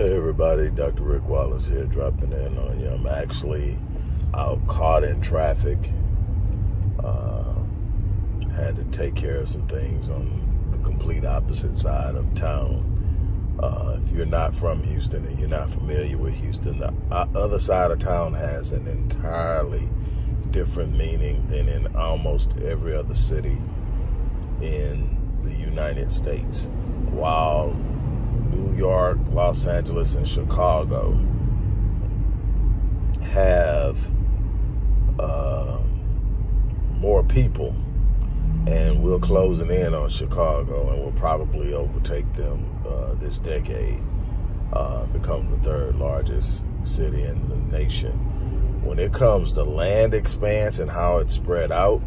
Hey everybody, Dr. Rick Wallace here, dropping in on you. I'm actually out caught in traffic. Had to take care of some things on the complete opposite side of town. If you're not from Houston and you're not familiar with Houston, the other side of town has an entirely different meaning than in almost every other city in the United States. While New York, Los Angeles, and Chicago have more people, and we're closing in on Chicago, and we'll probably overtake them this decade, become the third largest city in the nation. When it comes to land expanse and how it's spread out,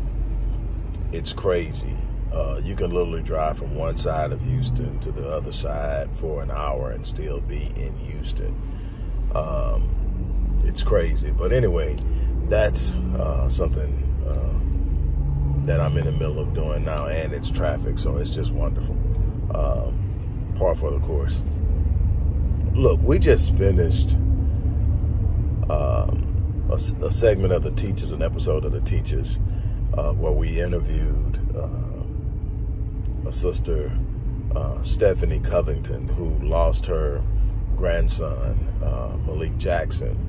it's crazy. You can literally drive from one side of Houston to the other side for an hour and still be in Houston. It's crazy. But anyway, that's something that I'm in the middle of doing now, and it's traffic, so it's just wonderful. Par for the course. Look, we just finished a segment of The Teachers, an episode of The Teachers, where we interviewed a sister, Stephanie Covington, who lost her grandson, Malik Jackson,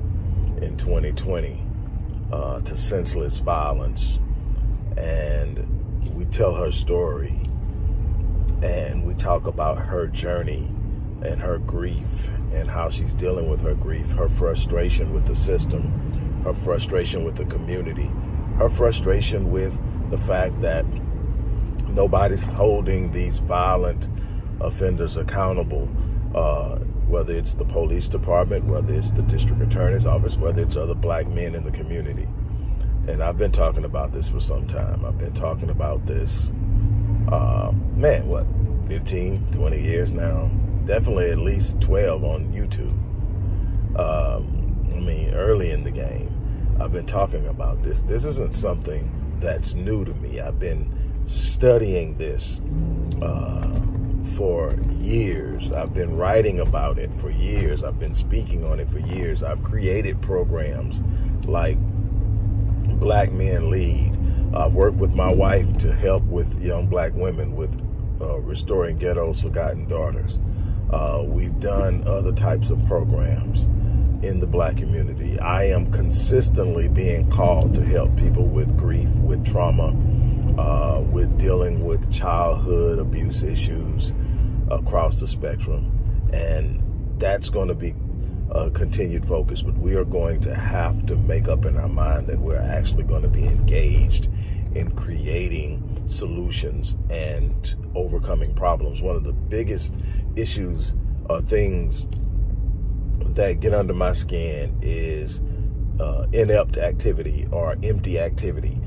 in 2020 to senseless violence. And we tell her story, and we talk about her journey and her grief and how she's dealing with her grief, her frustration with the system, her frustration with the community, her frustration with the fact that nobody's holding these violent offenders accountable, whether it's the police department, whether it's the district attorney's office, whether it's other black men in the community. And I've been talking about this for some time. I've been talking about this, man, what, 15, 20 years now? Definitely at least 12 on YouTube. I mean, early in the game, I've been talking about this. This isn't something that's new to me. I've been studying this for years. I've been writing about it for years. I've been speaking on it for years. I've created programs like Black Men Lead. I've worked with my wife to help with young black women with Restoring Ghettos Forgotten Daughters. We've done other types of programs in the black community. I am consistently being called to help people with grief, with trauma, with dealing with childhood abuse issues across the spectrum. And that's going to be a continued focus, but we are going to have to make up in our mind that we're actually going to be engaged in creating solutions and overcoming problems. One of the biggest issues or things that get under my skin is inept activity or empty activity.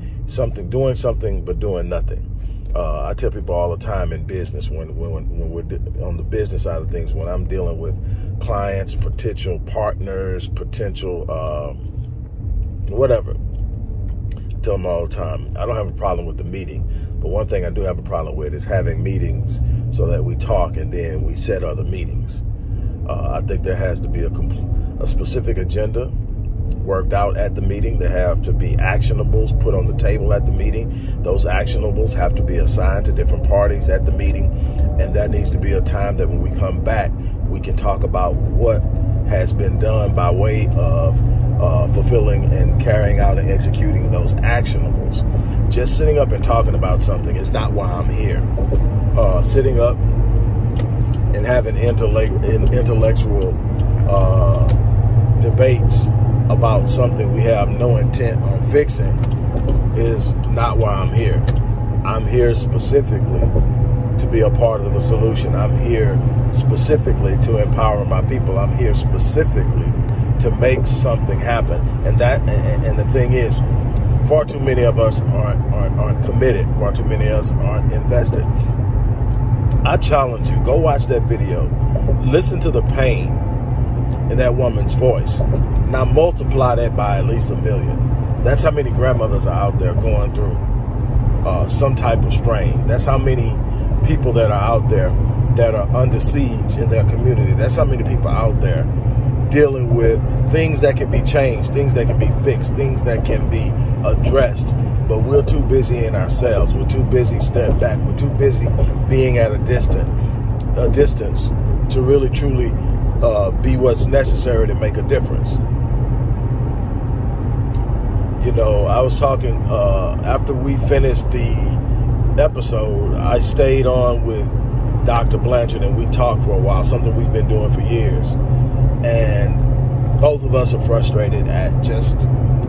Doing something, but doing nothing. I tell people all the time in business, when we're on the business side of things, when I'm dealing with clients, potential partners, potential whatever, I tell them all the time, I don't have a problem with the meeting, but one thing I do have a problem with is having meetings so that we talk and then we set other meetings. I think there has to be a specific agenda worked out at the meeting. There have to be actionables put on the table at the meeting. Those actionables have to be assigned to different parties at the meeting. And that needs to be a time that when we come back, we can talk about what has been done by way of fulfilling and carrying out and executing those actionables. Just sitting up and talking about something is not why I'm here. Sitting up and having intellectual debates about something we have no intent on fixing is not why I'm here. I'm here specifically to be a part of the solution. I'm here specifically to empower my people. I'm here specifically to make something happen. And the thing is, far too many of us aren't committed. Far too many of us aren't invested. I challenge you, go watch that video. Listen to the pain in that woman's voice. Now multiply that by at least 1 million. That's how many grandmothers are out there going through some type of strain. That's how many people that are out there that are under siege in their community. That's how many people out there dealing with things that can be changed, things that can be fixed, things that can be addressed. But we're too busy in ourselves. We're too busy stepping back. We're too busy being at a distance to really, truly be what's necessary to make a difference. You know, I was talking, after we finished the episode, I stayed on with Dr. Blanchard and we talked for a while, something we've been doing for years. And both of us are frustrated at just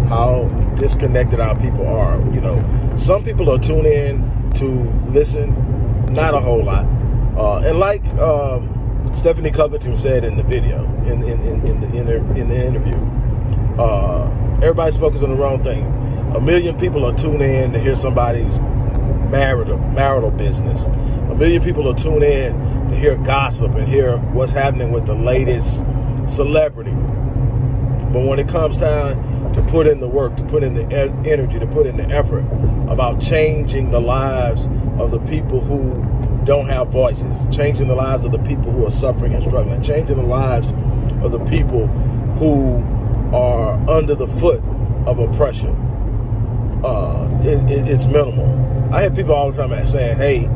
how disconnected our people are. You know, some people are tuned in to listen, not a whole lot. And like Stephanie Covington said in the video, in the interview, everybody's focused on the wrong thing. 1 million people are tuned in to hear somebody's marital business. 1 million people are tuned in to hear gossip and hear what's happening with the latest celebrity. But when it comes time to put in the work, to put in the energy, to put in the effort about changing the lives of the people who don't have voices, changing the lives of the people who are suffering and struggling, changing the lives of the people who are under the foot of oppression, it's minimal. I hear people all the time saying, hey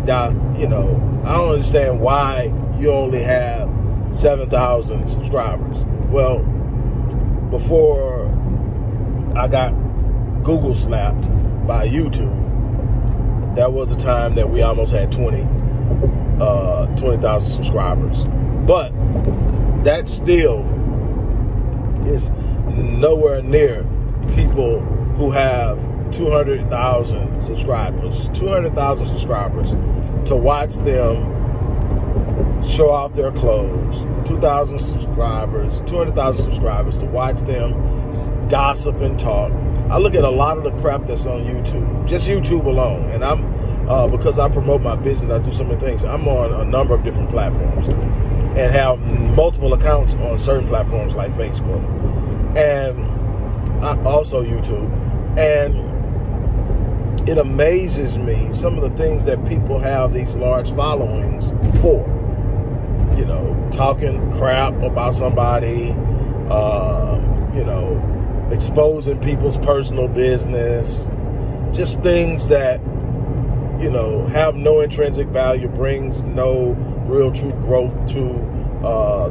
doc, you know, I don't understand why you only have 7,000 subscribers. Well, before I got Google slapped by YouTube, that was a time that we almost had 20,000 subscribers. But that still is nowhere near people who have 200,000 subscribers. 200,000 subscribers to watch them show off their clothes. 2,000 subscribers, 200,000 subscribers to watch them gossip and talk. I look at a lot of the crap that's on YouTube, just YouTube alone. And I'm, because I promote my business, I do so many things. I'm on a number of different platforms and have multiple accounts on certain platforms like Facebook and also YouTube. And it amazes me some of the things that people have these large followings for. You know, talking crap about somebody, you know, exposing people's personal business, just things that, you know, have no intrinsic value, brings no real true growth to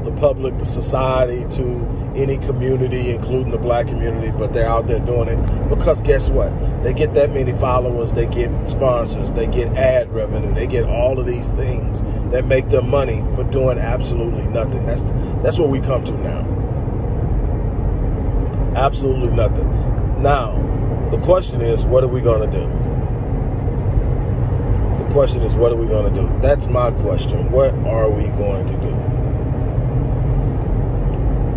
the public, the society, to any community, including the black community, but they're out there doing it because guess what? They get that many followers, they get sponsors, they get ad revenue, they get all of these things that make them money for doing absolutely nothing. That's what we come to now. Absolutely nothing. Now, the question is, what are we going to do? The question is, what are we going to do? That's my question. What are we going to do?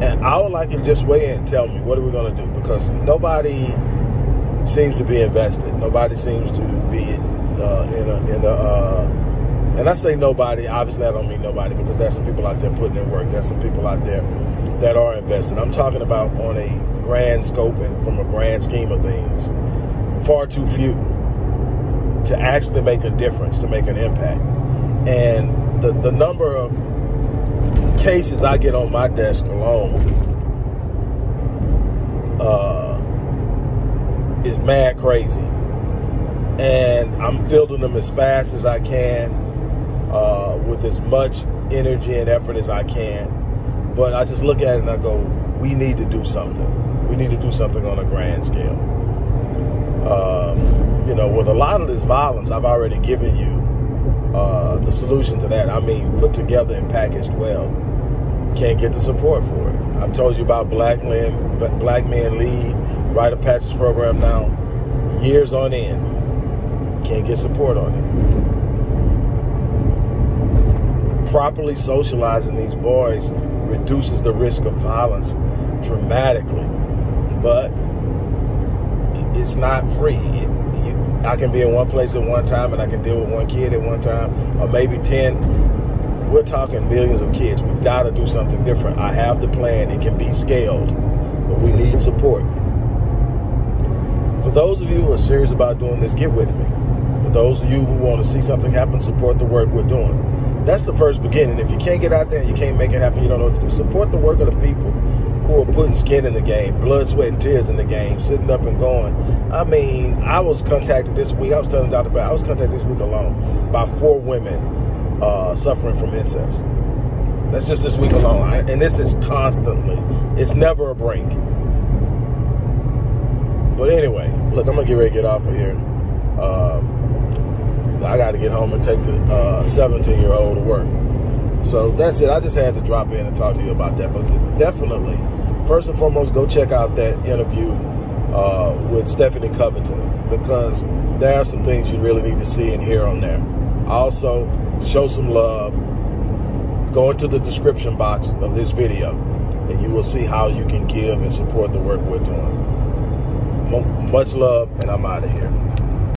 And I would like you to just weigh in and tell me, what are we going to do? Because nobody seems to be invested. Nobody seems to be and I say nobody, obviously I don't mean nobody, because there's some people out there putting in work. There's some people out there that are invested. I'm talking about on a grand scope and from a grand scheme of things. Far too few to actually make a difference, to make an impact. And the number of cases I get on my desk alone is mad crazy. And I'm fielding them as fast as I can, with as much energy and effort as I can. But I just look at it and I go, we need to do something. We need to do something on a grand scale. You know, with a lot of this violence, I've already given you the solution to that. I mean, put together and packaged well. Can't get the support for it. I've told you about Black Men Lead, Rite of Passage program now. Years on end, can't get support on it. Properly socializing these boys reduces the risk of violence dramatically, but it's not free. I can be in one place at one time and I can deal with one kid at one time, or maybe 10. We're talking millions of kids. We've got to do something different. I have the plan. It can be scaled, but we need support. For those of you who are serious about doing this, get with me. For those of you who want to see something happen, support the work we're doing. That's the first beginning. If you can't get out there and you can't make it happen, you don't know what to do. Support the work of the people who are putting skin in the game, blood, sweat, and tears in the game, sitting up and going. I mean, I was contacted this week. I was telling Dr. Brown, I was contacted this week alone by 4 women suffering from incest. That's just this week alone. And this is constantly. It's never a break. But anyway, look, I'm going to get ready to get off of here. I got to get home and take the 17-year-old to work. So that's it. I just had to drop in and talk to you about that. But definitely, first and foremost, go check out that interview with Stephanie Covington, because there are some things you really need to see and hear on there. Also, show some love. Go into the description box of this video, and you will see how you can give and support the work we're doing. Much love, and I'm out of here.